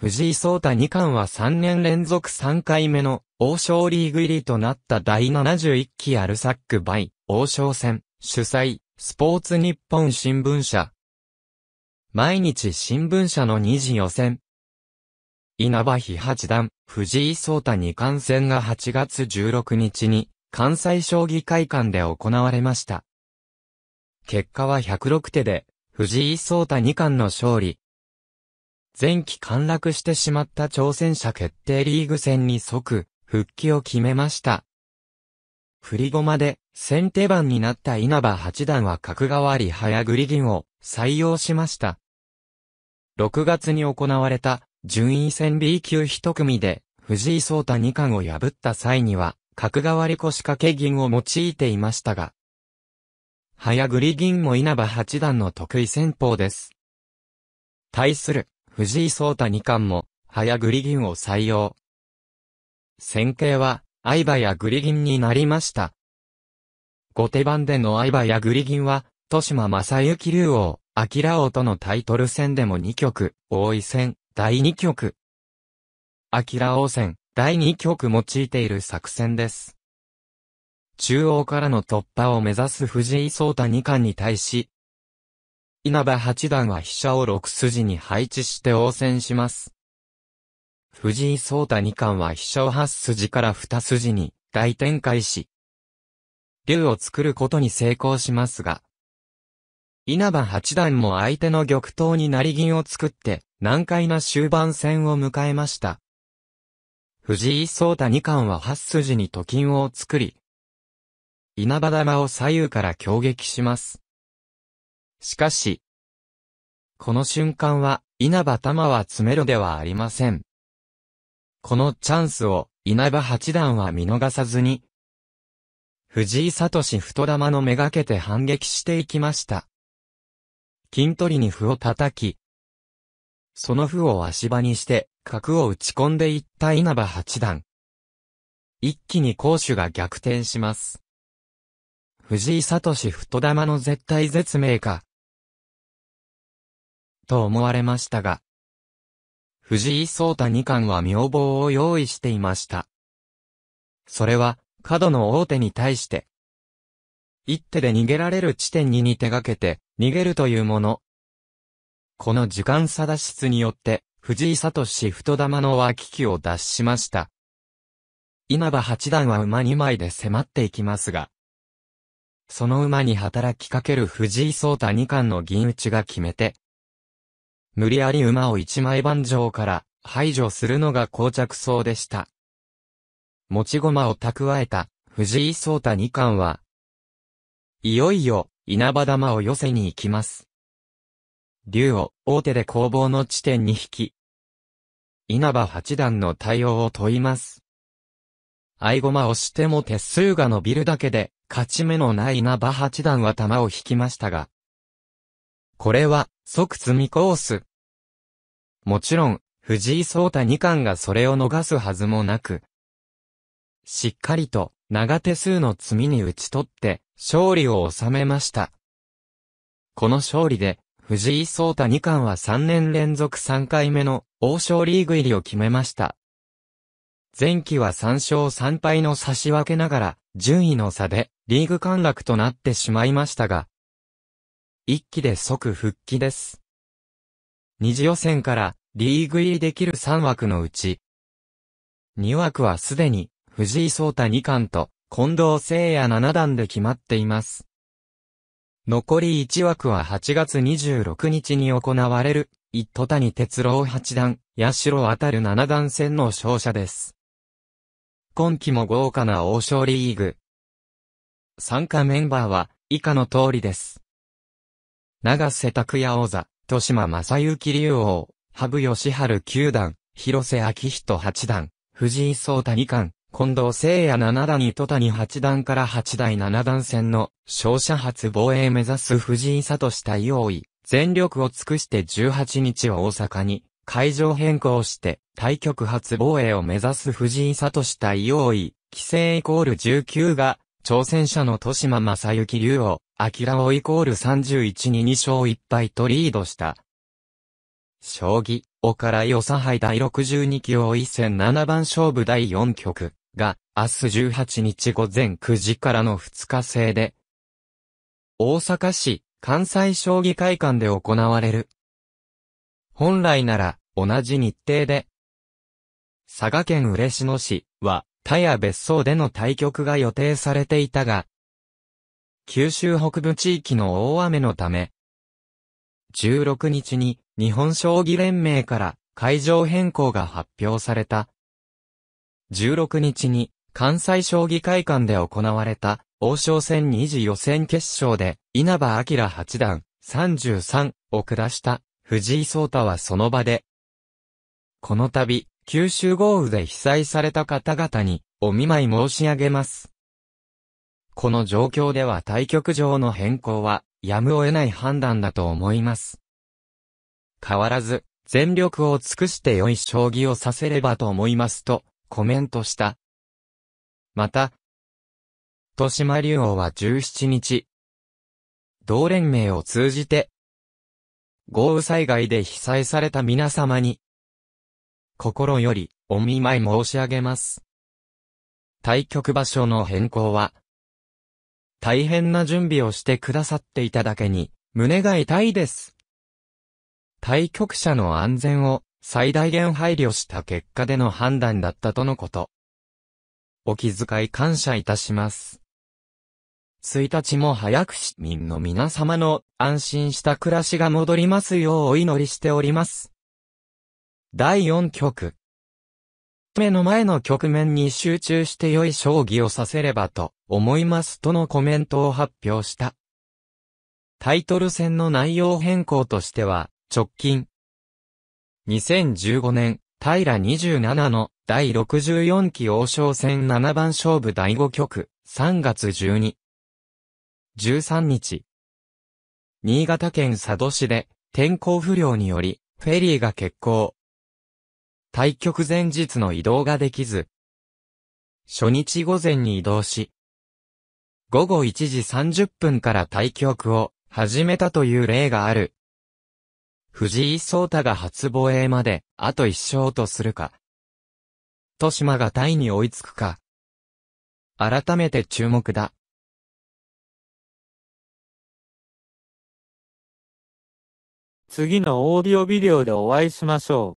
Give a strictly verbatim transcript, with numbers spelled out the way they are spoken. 藤井聡太二冠はさんねん連続さんかいめの王将リーグ入りとなった第ななじゅういっきアルサック杯王将戦主催スポーツ日本新聞社毎日新聞社のにじ予選稲葉陽八段藤井聡太二冠戦がはちがつじゅうろくにちに関西将棋会館で行われました。結果はひゃくろくてで藤井聡太二冠の勝利。前期陥落してしまった挑戦者決定リーグ戦に即復帰を決めました。振り駒で先手番になった稲葉八段は角換わり早繰り銀を採用しました。ろくがつに行われた順位戦 ビーきゅうひとくみで藤井聡太二冠を破った際には角換わり腰掛け銀を用いていましたが、早繰り銀も稲葉八段の得意戦法です。対する藤井聡太二冠も早繰り銀を採用。戦型は相早繰り銀になりました。後手番での相早繰り銀は豊島将之竜王、明王とのタイトル戦でもにきょく、王位戦だいにきょく。明王戦、だいにきょく用いている作戦です。中央からの突破を目指す藤井聡太二冠に対し、稲葉八段は飛車をろくすじに配置して応戦します。藤井聡太二冠は飛車をはっすじからにすじに大展開し、竜を作ることに成功しますが、稲葉八段も相手の玉頭に成銀を作って、難解な終盤戦を迎えました。藤井聡太二冠ははっすじにと金を作り、稲葉玉を左右から挟撃します。しかし、この瞬間は稲葉玉は詰めろではありません。このチャンスを稲葉八段は見逃さずに、藤井聡太玉のめがけて反撃していきました。金取りに歩を叩き、その歩を足場にして、角を打ち込んでいった稲葉八段。一気に攻守が逆転します。藤井聡太玉の絶体絶命か。と思われましたが、藤井聡太二冠は妙棒を用意していました。それは、角の大手に対して、一手で逃げられる地点にに手がけて、逃げるというもの。この時間差脱出によって、藤井聡太玉の脇気を脱しました。稲葉八段は馬にまいで迫っていきますが、その馬に働きかける藤井聡太二冠の銀打ちが決め手。無理やり馬をいちまい盤上から排除するのが膠着そうでした。持ち駒を蓄えた藤井聡太二冠は、いよいよ稲葉玉を寄せに行きます。竜を大手で攻防の地点に引き、稲葉八段の対応を問います。合駒をしても手数が伸びるだけで、勝ち目のない稲葉八段は玉を引きましたが、これは即詰みコース。もちろん、藤井聡太二冠がそれを逃すはずもなく、しっかりと長手数の詰みに打ち取って、勝利を収めました。この勝利で、藤井聡太二冠はさんねん連続さんかいめの王将リーグ入りを決めました。前期はさんしょうさんぱいの差し分けながら順位の差でリーグ陥落となってしまいましたが、いっきで即復帰です。に次予選からリーグ入りできるさんわくのうち、にわくはすでに藤井聡太二冠と近藤誠也七段で決まっています。残りいちわくははちがつにじゅうろくにちに行われる、糸谷哲郎八段、八代あたる七段戦の勝者です。今期も豪華な王将リーグ。参加メンバーは以下の通りです。永瀬拓矢王座、豊島将之竜王、羽生善治九段、広瀬章人八段、藤井聡太二冠。近藤誠也七段糸谷八段からはちだいななだん戦の勝者初防衛目指す藤井聡対王位、全力を尽くしてじゅうはちにちを大阪に会場変更して対局初防衛を目指す藤井聡対王位、棋聖イコールじゅうきゅうが挑戦者の豊島将之竜王、明王イコールさんじゅういちににしょういっぱいとリードした。将棋、岡良良杯第ろくじゅうにき王位戦ななばん勝負第よんきょくが、明日じゅうはちにち午前くじからのふつか制で、大阪市関西将棋会館で行われる。本来なら、同じ日程で、佐賀県嬉野市は、田屋別荘での対局が予定されていたが、九州北部地域の大雨のため、じゅうろくにちに日本将棋連盟から会場変更が発表された。じゅうろくにちに関西将棋会館で行われた王将戦に次予選決勝で稲葉陽八段さんじゅうさんを下した藤井聡太はその場で、この度九州豪雨で被災された方々にお見舞い申し上げます。この状況では対局場の変更はやむを得ない判断だと思います。変わらず全力を尽くして良い将棋を指せればと思いますとコメントした。また、豊島竜王はじゅうしちにち、同連盟を通じて、豪雨災害で被災された皆様に、心よりお見舞い申し上げます。対局場所の変更は、大変な準備をしてくださっていただけに、胸が痛いです。対局者の安全を最大限配慮した結果での判断だったとのこと。お気遣い感謝いたします。ついたちも早く市民の皆様の安心した暮らしが戻りますようお祈りしております。だいよんきょく。目の前の局面に集中して良い将棋を指せればと思いますとのコメントを発表した。タイトル戦の内容変更としては、直近。にせんじゅうごねん、平にじゅうななの第ろくじゅうよんき王将戦ななばん勝負第ごきょく、さんがつじゅうにがつじゅうさんにち。新潟県佐渡市で天候不良により、フェリーが欠航。対局前日の移動ができず、初日午前に移動し、午後いちじさんじゅっぷんから対局を始めたという例がある。藤井聡太が初防衛まであといっしょうとするか、豊島がタイに追いつくか、改めて注目だ。次のオーディオビデオでお会いしましょう。